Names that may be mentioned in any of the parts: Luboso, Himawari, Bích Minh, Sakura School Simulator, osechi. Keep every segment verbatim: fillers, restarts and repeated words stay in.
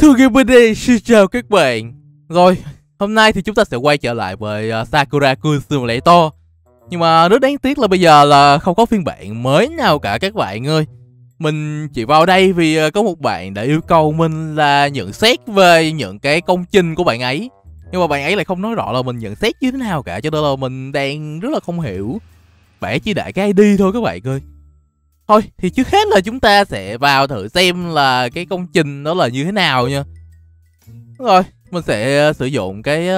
Thư Gamer đây, xin chào các bạn. Rồi, hôm nay thì chúng ta sẽ quay trở lại với uh, Sakura School Simulator. Nhưng mà rất đáng tiếc là bây giờ là không có phiên bản mới nào cả các bạn ơi. Mình chỉ vào đây vì uh, có một bạn đã yêu cầu mình là nhận xét về những cái công trình của bạn ấy. Nhưng mà bạn ấy lại không nói rõ là mình nhận xét như thế nào cả, cho nên là mình đang rất là không hiểu. Bạn chỉ đại cái i đê thôi các bạn ơi. Thôi thì trước hết là chúng ta sẽ vào thử xem là cái công trình đó là như thế nào nha. Rồi, mình sẽ sử dụng cái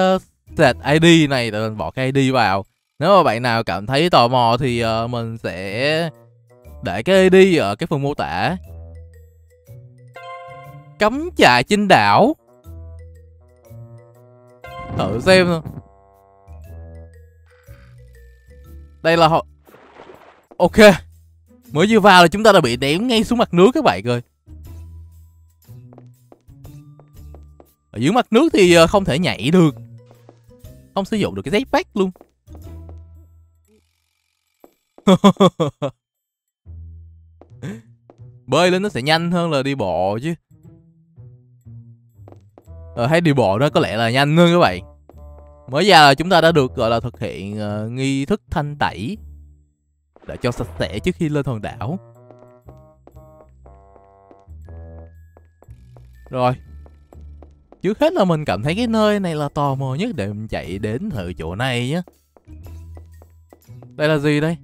set i đê này để mình bỏ cái i đê vào. Nếu mà bạn nào cảm thấy tò mò thì mình sẽ để cái i đê ở cái phần mô tả. Cắm trại trên đảo. Thử xem thôi. Đây là họ. Ok. Mới vừa vào là chúng ta đã bị ném ngay xuống mặt nước các bạn ơi. Ở dưới mặt nước thì không thể nhảy được, không sử dụng được cái jetpack luôn. Bơi lên nó sẽ nhanh hơn là đi bộ chứ. Ờ, hay đi bộ đó có lẽ là nhanh hơn các bạn. Mới ra là chúng ta đã được gọi là thực hiện uh, nghi thức thanh tẩy để cho sạch sẽ trước khi lên hòn đảo. Rồi, trước hết là mình cảm thấy cái nơi này là tò mò nhất để mình chạy đến thử chỗ này nhé. Đây là gì đây?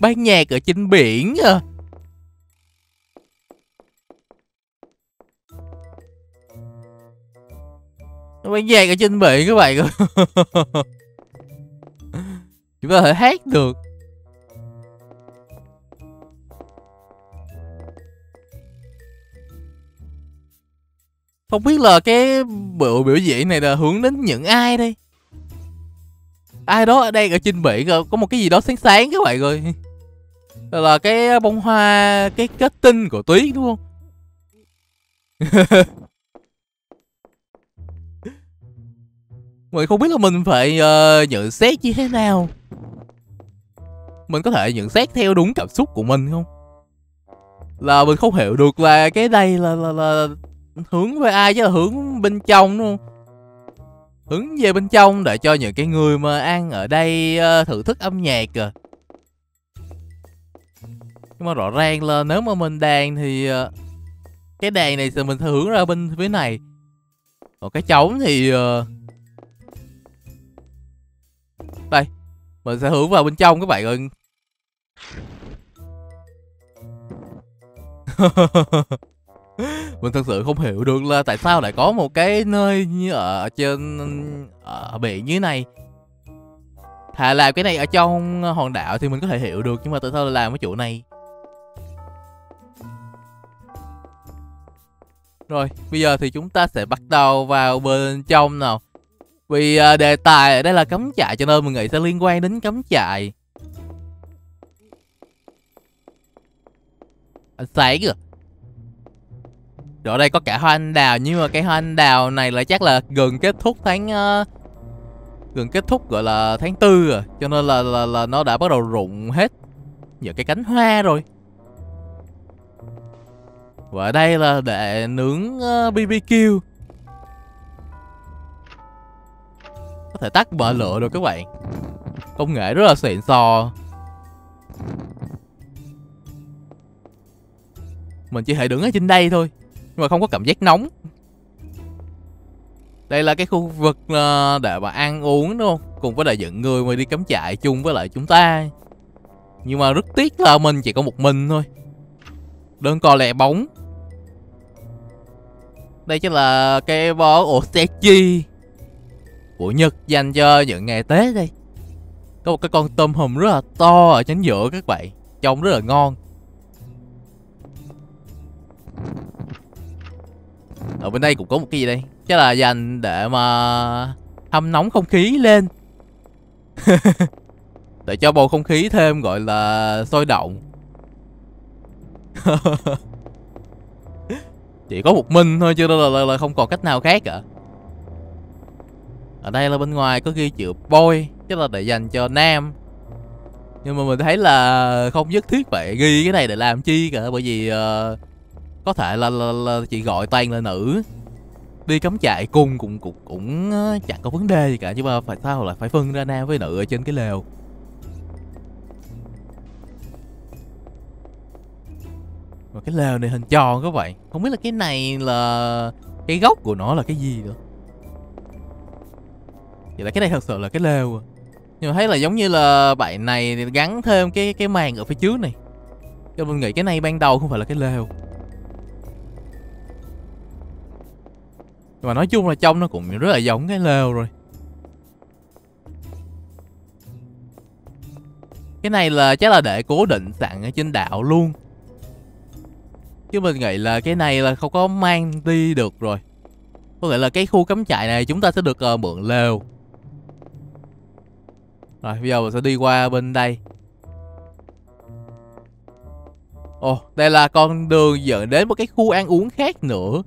Ban nhạc ở trên biển à? Ban nhạc ở trên biển các bạn ơi. Chúng ta có thể hát được. Không biết là cái biểu biểu diễn này là hướng đến những ai đây. Ai đó ở đây ở trên biển có một cái gì đó sáng sáng các bạn ơi. Đó là cái bông hoa, cái kết tinh của tuyết đúng không? Mình không biết là mình phải uh, nhận xét như thế nào. Mình có thể nhận xét theo đúng cảm xúc của mình không? Là mình không hiểu được là cái đây là là, là hướng về ai, chứ là hướng bên trong đúng không? Hướng về bên trong để cho những cái người mà ăn ở đây uh, thưởng thức âm nhạc à. Nhưng mà rõ ràng là nếu mà mình đàn thì uh, cái đàn này thì mình hướng ra bên phía này. Còn cái trống thì... Uh, đây, mình sẽ hướng vào bên trong các bạn ơi. Mình thật sự không hiểu được là tại sao lại có một cái nơi như ở trên ở biển như thế này. Thà làm cái này ở trong hòn đảo thì mình có thể hiểu được, nhưng mà tại sao lại làm cái chỗ này? Rồi, bây giờ thì chúng ta sẽ bắt đầu vào bên trong nào. Vì đề tài ở đây là cắm trại cho nên mình nghĩ sẽ liên quan đến cắm trại. Ánh sáng kìa. Rồi ở đây có cả hoa anh đào, nhưng mà cái hoa anh đào này là chắc là gần kết thúc tháng uh, gần kết thúc gọi là tháng tư rồi, cho nên là, là là nó đã bắt đầu rụng hết những cái cánh hoa rồi. Và ở đây là để nướng uh, bê bê kiu. Có thể tắt bật lửa rồi các bạn. Công nghệ rất là xịn sò. Mình chỉ thể đứng ở trên đây thôi, nhưng mà không có cảm giác nóng. Đây là cái khu vực để mà ăn uống đúng không? Cùng với lại những người mà đi cắm trại chung với lại chúng ta. Nhưng mà rất tiếc là mình chỉ có một mình thôi. Đơn cò lẻ bóng. Đây chính là cái bó osechi của Nhật dành cho những ngày Tết đây. Có một cái con tôm hùm rất là to ở chính giữa các bạn. Trông rất là ngon. Ở bên đây cũng có một cái gì đây. Chắc là dành để mà hâm nóng không khí lên. Để cho bầu không khí thêm gọi là sôi động. Chỉ có một mình thôi chứ là, là, là không còn cách nào khác cả. Ở đây là bên ngoài có ghi chữ boy, chắc là để dành cho nam. Nhưng mà mình thấy là không nhất thiết phải ghi cái này để làm chi cả. Bởi vì uh, có thể là, là, là chị gọi toàn là nữ, đi cắm trại cùng cũng cũng, cũng uh, chẳng có vấn đề gì cả. Nhưng mà phải sao lại phải phân ra nam với nữ ở trên cái lều. Mà cái lều này hình tròn các bạn. Không biết là cái này là cái gốc của nó là cái gì nữa. Vậy là cái này thật sự là cái lều. Nhưng mà thấy là giống như là bạn này gắn thêm cái cái màn ở phía trước này, cho mình nghĩ cái này ban đầu không phải là cái lều. Nhưng mà nói chung là trông nó cũng rất là giống cái lều rồi. Cái này là chắc là để cố định sẵn ở trên đảo luôn, chứ mình nghĩ là cái này là không có mang đi được rồi. Có nghĩa là cái khu cắm trại này chúng ta sẽ được uh, mượn lều. Rồi bây giờ mình sẽ đi qua bên đây. Ồ, oh, đây là con đường dẫn đến một cái khu ăn uống khác nữa.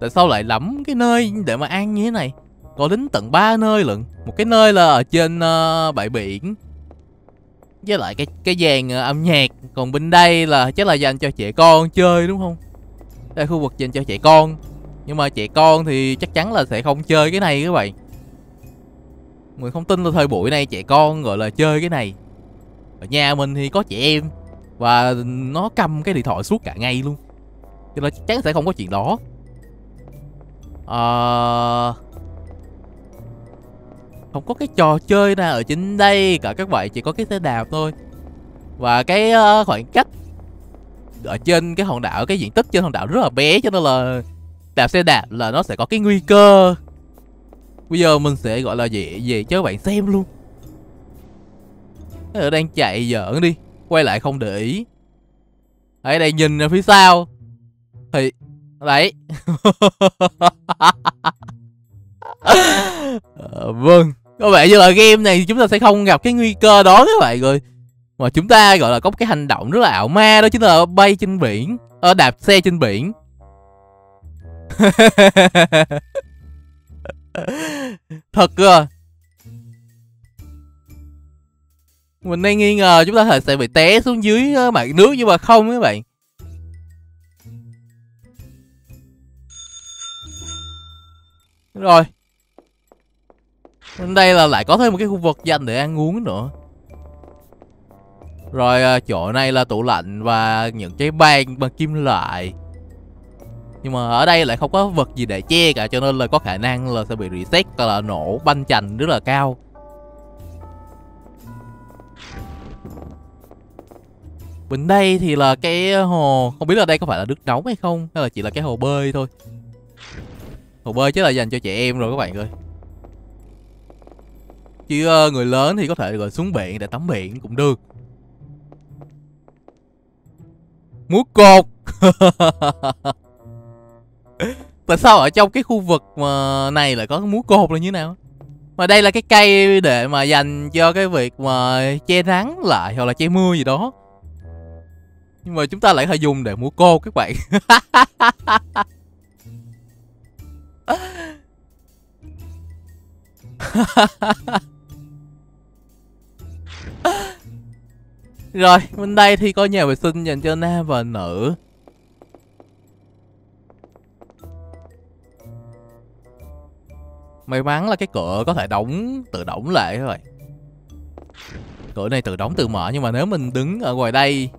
Tại sao lại lắm cái nơi để mà ăn như thế này? Có đến tận ba nơi lận. Một cái nơi là ở trên uh, bãi biển, với lại cái cái dàn uh, âm nhạc. Còn bên đây là chắc là dành cho trẻ con chơi đúng không? Đây là khu vực dành cho trẻ con. Nhưng mà trẻ con thì chắc chắn là sẽ không chơi cái này các bạn. Mình không tin là thời buổi này trẻ con gọi là chơi cái này. Ở nhà mình thì có trẻ em, và nó cầm cái điện thoại suốt cả ngày luôn, cho nên chắc chắn sẽ không có chuyện đó. à... Không có cái trò chơi nào ở trên đây cả các bạn. Chỉ có cái xe đạp thôi. Và cái khoảng cách ở trên cái hòn đảo, cái diện tích trên hòn đảo rất là bé, cho nên là đạp xe đạp là nó sẽ có cái nguy cơ. Bây giờ mình sẽ gọi là gì gì cho các bạn xem luôn. Ở đang chạy giỡn đi, quay lại không để ý. Ở đây nhìn ở phía sau thì đấy. à, vâng, các bạn, như là game này chúng ta sẽ không gặp cái nguy cơ đó các bạn rồi. Mà chúng ta gọi là có cái hành động rất là ảo ma, đó chính là bay trên biển, ở đạp xe trên biển. Thật cơ. Mình đang nghi ngờ chúng ta có thể sẽ bị té xuống dưới mặt nước, nhưng mà không các bạn. Rồi, bên đây là lại có thêm một cái khu vực dành để ăn uống nữa. Rồi chỗ này là tủ lạnh và những cái bàn bằng kim loại. Nhưng mà ở đây lại không có vật gì để che cả, cho nên là có khả năng là sẽ bị reset hoặc là nổ banh chành rất là cao. Bên đây thì là cái hồ, không biết là đây có phải là nước nóng hay không, hay là chỉ là cái hồ bơi thôi. Hồ bơi chứ là dành cho trẻ em rồi các bạn ơi. Chứ người lớn thì có thể gọi xuống biển để tắm biển cũng được. Múa cột. Tại sao ở trong cái khu vực mà này lại có múa cột là như thế nào? Mà đây là cái cây để mà dành cho cái việc mà che nắng lại hoặc là che mưa gì đó. Nhưng mà chúng ta lại phải dùng để múa cột các bạn. Rồi, bên đây thì có nhà vệ sinh dành cho nam và nữ. May mắn là cái cửa có thể đóng, tự đóng lại rồi. Cửa này tự đóng tự mở, nhưng mà nếu mình đứng ở ngoài đây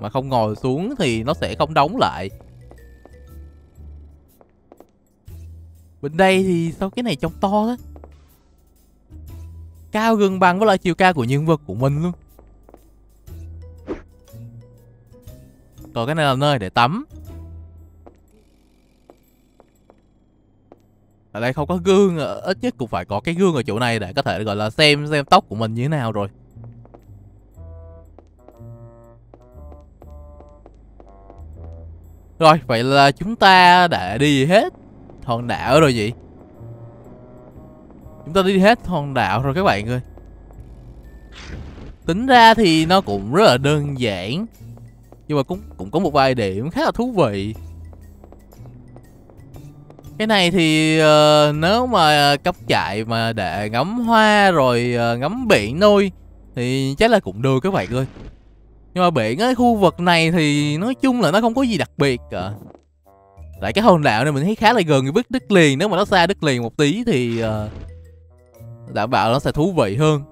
mà không ngồi xuống thì nó sẽ không đóng lại. Bên đây thì sao cái này trông to thế? Cao gần bằng với lại chiều cao của nhân vật của mình luôn. Còn cái này là nơi để tắm. Ở đây không có gương, ít nhất cũng phải có cái gương ở chỗ này để có thể gọi là xem xem tóc của mình như thế nào rồi. Rồi, vậy là chúng ta đã đi hết hòn đảo rồi vậy. Chúng ta đi hết hòn đảo rồi các bạn ơi. Tính ra thì nó cũng rất là đơn giản, nhưng mà cũng cũng có một vài điểm khá là thú vị. Cái này thì uh, nếu mà cắm trại mà để ngắm hoa rồi uh, ngắm biển thôi thì chắc là cũng được các bạn ơi. Nhưng mà biển á, khu vực này thì nói chung là nó không có gì đặc biệt cả. Tại cái hòn đảo này mình thấy khá là gần với đất liền. Nếu mà nó xa đất liền một tí thì uh, đảm bảo nó sẽ thú vị hơn.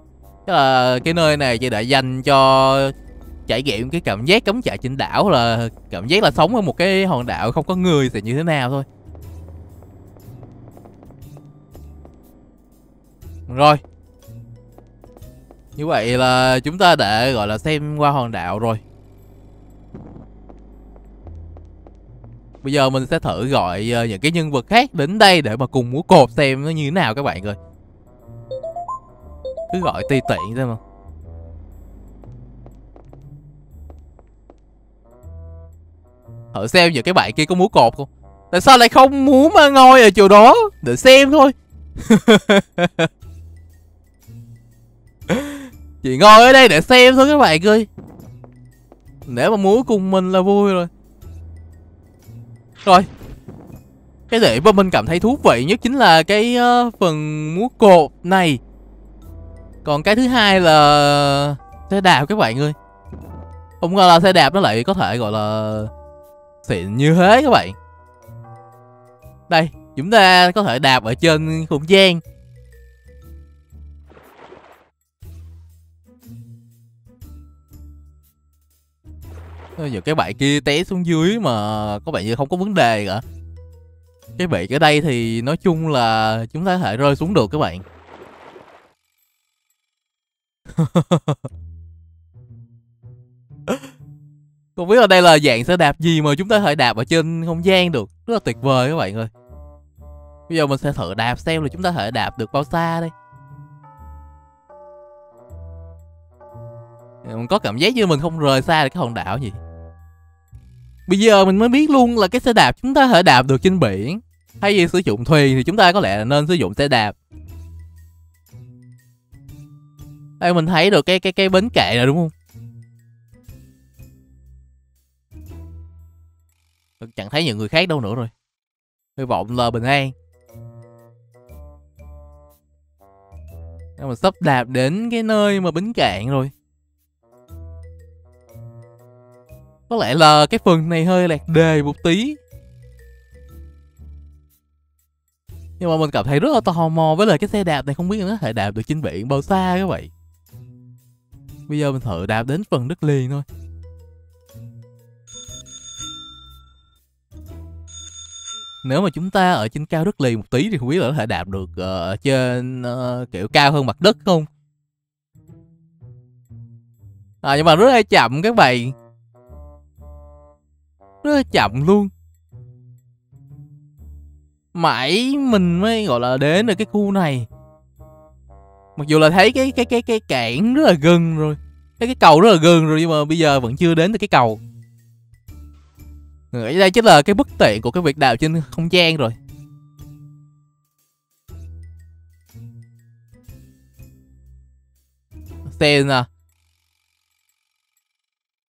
Chắc là cái nơi này chỉ đã dành cho trải nghiệm cái cảm giác cắm trại trên đảo, là cảm giác là sống ở một cái hòn đảo không có người thì như thế nào thôi. Rồi, như vậy là chúng ta đã gọi là xem qua hòn đảo rồi. Bây giờ mình sẽ thử gọi những cái nhân vật khác đến đây để mà cùng múa cột xem nó như thế nào các bạn ơi. Cứ gọi tùy tiện thôi mà. Thử xem những cái bạn kia có múa cột không. Tại sao lại không muốn mà ngồi ở chỗ đó để xem thôi. Chị ngồi ở đây để xem thôi các bạn ơi. Để mà múa cùng mình là vui rồi. Rồi, cái điểm mà mình cảm thấy thú vị nhất chính là cái uh, phần múa cột này. Còn cái thứ hai là xe đạp các bạn ơi. Không ngờ là xe đạp nó lại có thể gọi là xịn như thế các bạn. Đây, chúng ta có thể đạp ở trên không gian. Giờ cái bạn kia té xuống dưới mà có bạn như không có vấn đề cả. Cái bị ở đây thì nói chung là chúng ta có thể rơi xuống được các bạn. Không biết là đây là dạng xe đạp gì mà chúng ta có thể đạp ở trên không gian được. Rất là tuyệt vời các bạn ơi. Bây giờ mình sẽ thử đạp xem là chúng ta có thể đạp được bao xa đây. Mình có cảm giác như mình không rời xa được cái hòn đảo gì. Bây giờ mình mới biết luôn là cái xe đạp chúng ta có thể đạp được trên biển. Thay vì sử dụng thuyền thì chúng ta có lẽ là nên sử dụng xe đạp. Đây mình thấy được cái cái cái bến cạn rồi đúng không? Mình chẳng thấy những người khác đâu nữa rồi. Hy vọng là bình an. Mình sắp đạp đến cái nơi mà bến cạn rồi. Có lẽ là cái phần này hơi lạc đề một tí. Nhưng mà mình cảm thấy rất là tò mò với lại cái xe đạp này, không biết nó có thể đạp được trên biển bao xa các bạn. Bây giờ mình thử đạp đến phần đất liền thôi. Nếu mà chúng ta ở trên cao đất liền một tí thì không biết là có thể đạp được uh, trên uh, kiểu cao hơn mặt đất không? À, nhưng mà rất là chậm các bạn. Rất là chậm luôn. Mãi mình mới gọi là đến được cái khu này. Mặc dù là thấy cái cái cái cái cảng rất là gần rồi, cái cái cầu rất là gần rồi, nhưng mà bây giờ vẫn chưa đến được cái cầu. Ở đây chính là cái bất tiện của cái việc đào trên không gian rồi. Xem nè.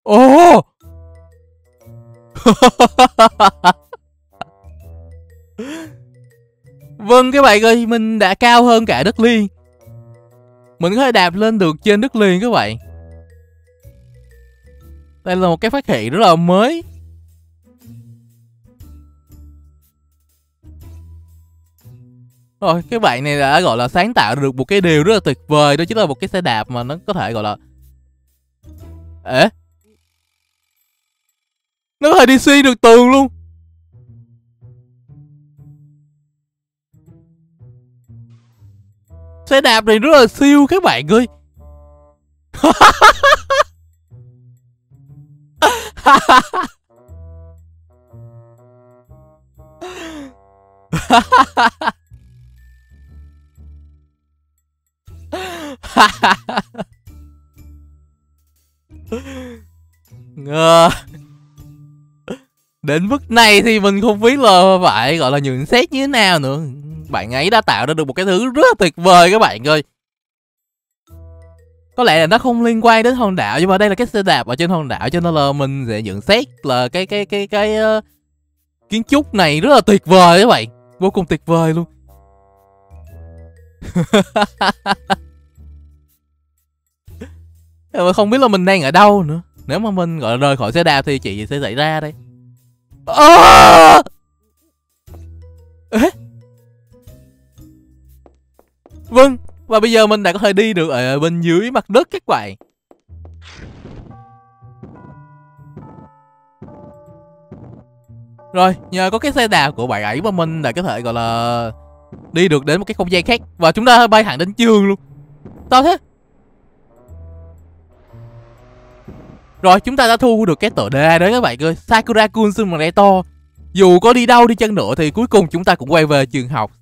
Ồ! Oh! Vâng các bạn ơi, mình đã cao hơn cả đất liền. Mình có thể đạp lên được trên đất liền các bạn. Đây là một cái phát hiện rất là mới. Rồi, các bạn này đã gọi là sáng tạo được một cái điều rất là tuyệt vời. Đó chính là một cái xe đạp mà nó có thể gọi là... Ê? Nó có thể đi xuyên được tường luôn. Xe đạp này rất là siêu các bạn ơi. Ngờ. Đến mức này thì mình không biết là phải gọi là nhận xét như thế nào nữa. Bạn ấy đã tạo ra được một cái thứ rất là tuyệt vời các bạn ơi. Có lẽ là nó không liên quan đến hòn đảo, nhưng mà đây là cái xe đạp ở trên hòn đảo, cho nên là mình sẽ nhận xét là cái cái cái cái, cái uh, kiến trúc này rất là tuyệt vời các bạn. Vô cùng tuyệt vời luôn. Mà không biết là mình đang ở đâu nữa. Nếu mà mình gọi là rời khỏi xe đạp thì chuyện gì sẽ xảy ra đây? À! Ê? Vâng, và bây giờ mình đã có thể đi được ở bên dưới mặt đất các bạn. Rồi, nhờ có cái xe đạp của bạn ấy mà mình đã có thể gọi là đi được đến một cái không gian khác. Và chúng ta bay thẳng đến trường luôn. Sao thế? Rồi, chúng ta đã thu được cái tựa đề đấy các bạn ơi, Sakura School Simulator. Dù có đi đâu đi chăng nữa thì cuối cùng chúng ta cũng quay về trường học.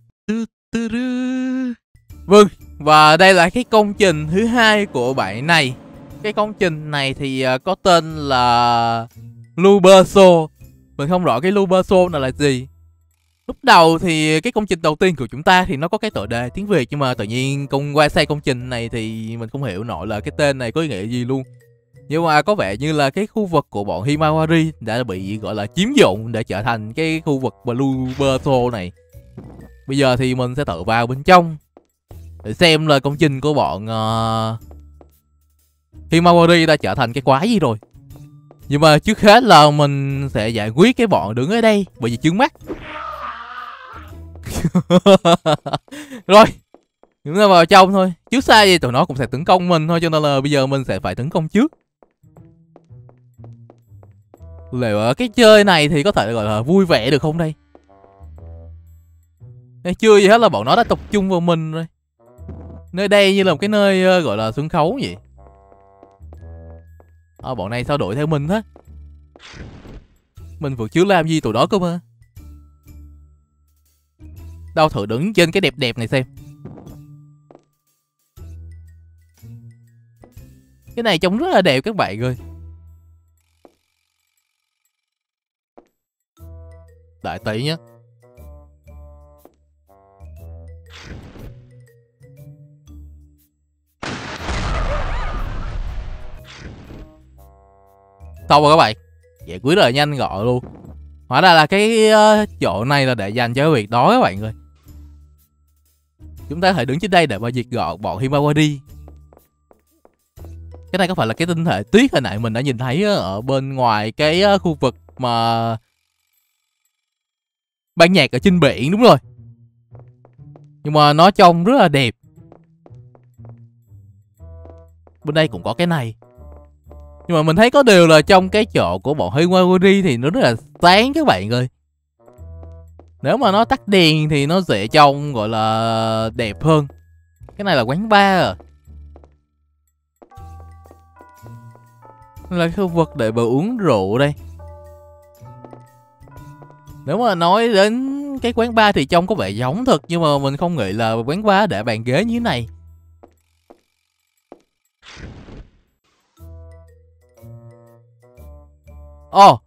Vâng, và đây là cái công trình thứ hai của bạn này. Cái công trình này thì có tên là Luboso. Mình không rõ cái Luboso này là gì. Lúc đầu thì cái công trình đầu tiên của chúng ta thì nó có cái tựa đề tiếng Việt, nhưng mà tự nhiên công qua xây công trình này thì mình không hiểu nổi là cái tên này có ý nghĩa gì luôn. Nhưng mà có vẻ như là cái khu vực của bọn Himawari đã bị gọi là chiếm dụng để trở thành cái khu vực Luboso này. Bây giờ thì mình sẽ tự vào bên trong để xem là công trình của bọn uh, Himawari đã trở thành cái quái gì rồi. Nhưng mà trước hết là mình sẽ giải quyết cái bọn đứng ở đây bởi vì chướng mắt. Rồi, chúng ta vào trong thôi. Chứ xa gì tụi nó cũng sẽ tấn công mình thôi, cho nên là bây giờ mình sẽ phải tấn công trước. Liệu ở cái chơi này thì có thể gọi là vui vẻ được không đây? Đây chưa gì hết là bọn nó đã tập trung vào mình rồi. Nơi đây như là một cái nơi gọi là sân khấu vậy. À, bọn này sao đuổi theo mình thế? Mình vừa chứ làm gì tụi đó cơ mà. Đâu thử đứng trên cái đẹp đẹp này xem. Cái này trông rất là đẹp các bạn ơi. Đợi tí nhé. Xong rồi các bạn, giải quyết rồi nhanh gọn luôn. Hóa ra là cái uh, chỗ này là để dành cho cái việc đó các bạn ơi. Chúng ta hãy đứng trên đây để mà diệt gọn bọn Himawari. Cái này có phải là cái tinh thể tuyết hồi nãy mình đã nhìn thấy ở bên ngoài cái khu vực mà ban nhạc ở trên biển, đúng rồi. Nhưng mà nó trông rất là đẹp. Bên đây cũng có cái này. Nhưng mà mình thấy có điều là trong cái chỗ của bọn Himawari thì nó rất là sáng các bạn ơi. Nếu mà nó tắt đèn thì nó sẽ trông gọi là đẹp hơn. Cái này là quán bar à. Là khu vực để bà uống rượu đây. Nếu mà nói đến cái quán bar thì trông có vẻ giống thật, nhưng mà mình không nghĩ là quán bar để bàn ghế như thế này. Ồ oh.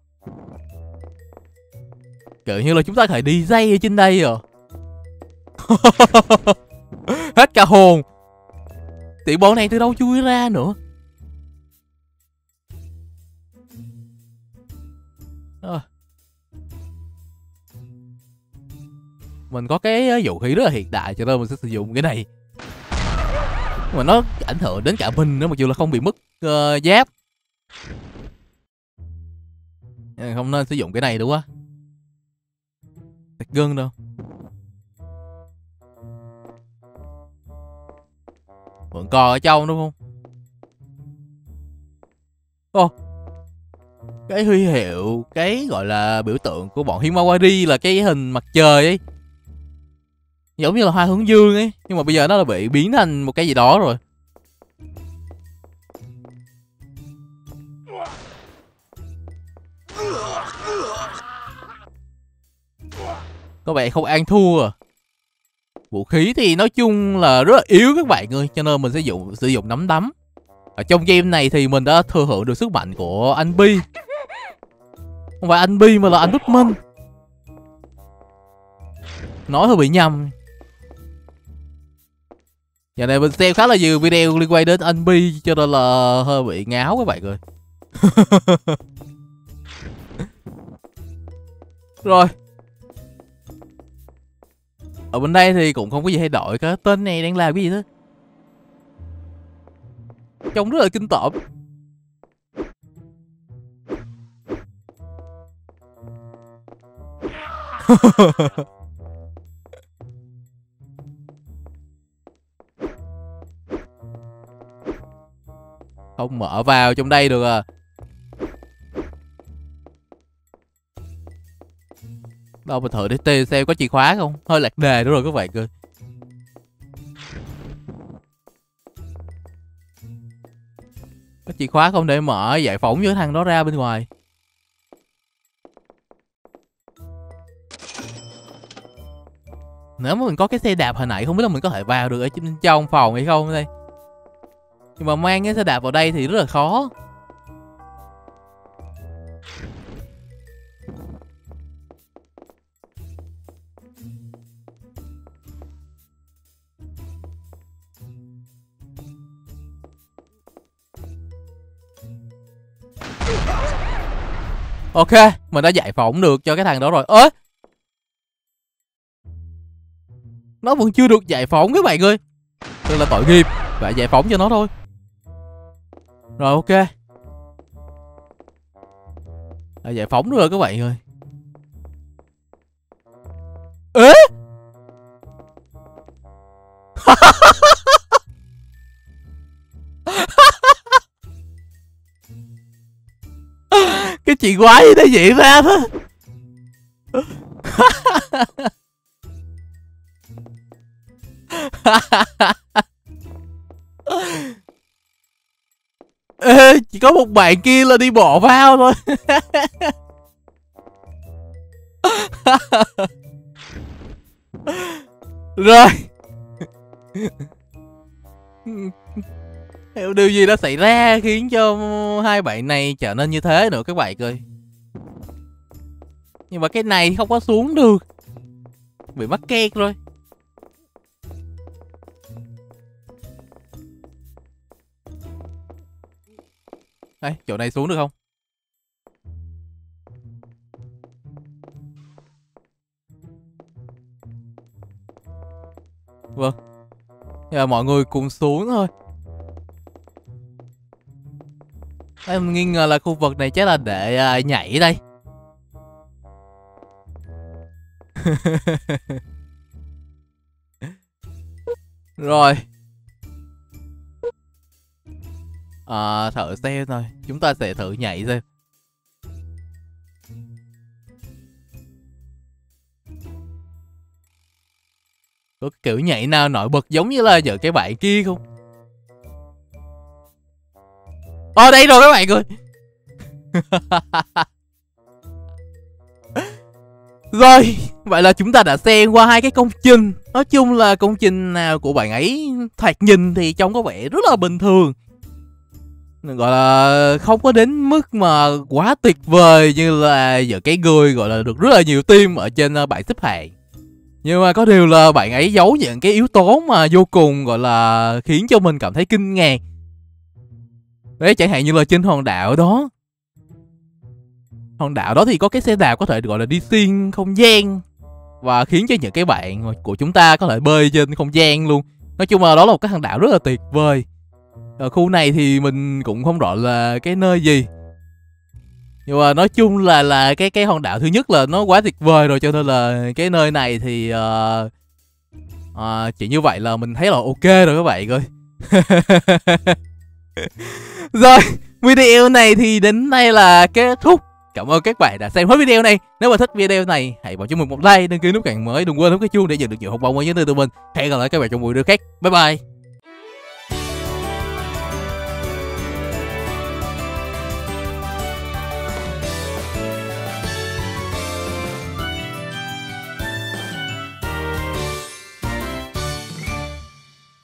Kiểu như là chúng ta phải đi dây ở trên đây rồi. Hết cả hồn. Tỷ bọn này từ đâu chui ra nữa. À. Mình có cái vũ khí rất là hiện đại cho nên mình sẽ sử dụng cái này. Nhưng mà nó ảnh hưởng đến cả mình nữa, mặc dù là không bị mất uh, giáp. Không nên sử dụng cái này đúng không? Tạch gương đâu. Vẫn còn ở trong đúng không? Ồ oh. Cái huy hiệu, cái gọi là biểu tượng của bọn Himawari là cái hình mặt trời ấy. Giống như là hoa hướng dương ấy. Nhưng mà bây giờ nó là bị biến thành một cái gì đó rồi. Có vẻ không ăn thua à. Vũ khí thì nói chung là rất là yếu các bạn ơi. Cho nên mình sẽ dùng, sử dụng nắm đấm. Ở trong game này thì mình đã thừa hưởng được sức mạnh của anh Bi. Không phải anh Bi mà là anh Bích Minh. Nói hơi bị nhầm. Giờ này mình xem khá là nhiều video liên quan đến anh Bi cho nên là hơi bị ngáo các bạn ơi. Rồi. Ở bên đây thì cũng không có gì thay đổi. Cái tên này đang làm cái gì thế? trông rất là kinh tởm. Không mở vào trong đây được à. Đâu mà thử để tìm xem có chìa khóa không. Hơi lạc đề nữa rồi các bạn ơi. Có chìa khóa không để mở giải phóng với thằng đó ra bên ngoài. Nếu mà mình có cái xe đạp hồi nãy không biết là mình có thể vào được ở trong phòng hay không đây. Nhưng mà mang cái xe đạp vào đây thì rất là khó. Ok, mình đã giải phóng được cho cái thằng đó rồi. Ơ, nó vẫn chưa được giải phóng các bạn ơi. Tức là tội nghiệp, phải giải phóng cho nó thôi. Rồi ok, đã giải phóng được rồi các bạn ơi. Ê cái chìa khóa gì đó vậy ra thôi. Ê, chỉ có một bạn kia là đi bỏ vào thôi. Rồi điều gì đã xảy ra khiến cho hai bạn này trở nên như thế nữa các bạn ơi. Nhưng mà cái này không có xuống được, bị mắc kẹt rồi. Đấy, chỗ này xuống được không? Vâng, giờ mọi người cùng xuống thôi. Em nghi ngờ là khu vực này chắc là để à, nhảy đây. Rồi à, thử xem thôi. Chúng ta sẽ thử nhảy xem. Có kiểu nhảy nào nổi bật giống như là giờ cái bạn kia không? Ở đây rồi các bạn ơi. Rồi, vậy là chúng ta đã xem qua hai cái công trình. Nói chung là công trình nào của bạn ấy thoạt nhìn thì trông có vẻ rất là bình thường, gọi là không có đến mức mà quá tuyệt vời như là giờ cái người gọi là được rất là nhiều team ở trên bảng xếp hạng. Nhưng mà có điều là bạn ấy giấu những cái yếu tố mà vô cùng gọi là khiến cho mình cảm thấy kinh ngạc. Đấy, chẳng hạn như là trên hòn đảo đó. Hòn đảo đó thì có cái xe đạp có thể gọi là đi xuyên không gian và khiến cho những cái bạn của chúng ta có thể bơi trên không gian luôn. Nói chung là đó là một cái hòn đảo rất là tuyệt vời. Ở khu này thì mình cũng không rõ là cái nơi gì. Nhưng mà nói chung là là cái cái hòn đảo thứ nhất là nó quá tuyệt vời rồi, cho nên là cái nơi này thì uh, uh, chỉ như vậy là mình thấy là ok rồi các bạn ơi. Rồi, video này thì đến đây là kết thúc. Cảm ơn các bạn đã xem hết video này. Nếu mà thích video này, hãy bỏ cho mình một like, đăng ký nút càng mới, đừng quên nút cái chuông để nhận được nhiều học bổng mới đến từ tụi mình. Hẹn gặp lại các bạn trong video khác. Bye bye.